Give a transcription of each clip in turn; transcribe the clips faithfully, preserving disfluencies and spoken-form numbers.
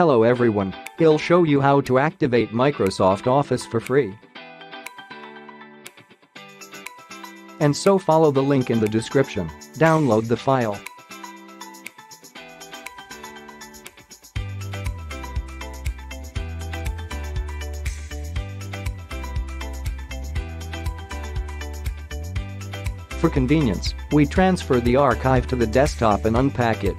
Hello everyone, I'll show you how to activate Microsoft Office for free. And so follow the link in the description, download the file. For convenience, we transfer the archive to the desktop and unpack it.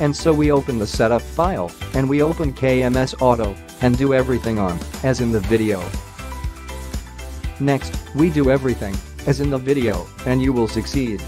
And so we open the setup file, and we open K M S Auto, and do everything on, as in the video. Next, we do everything, as in the video, and you will succeed.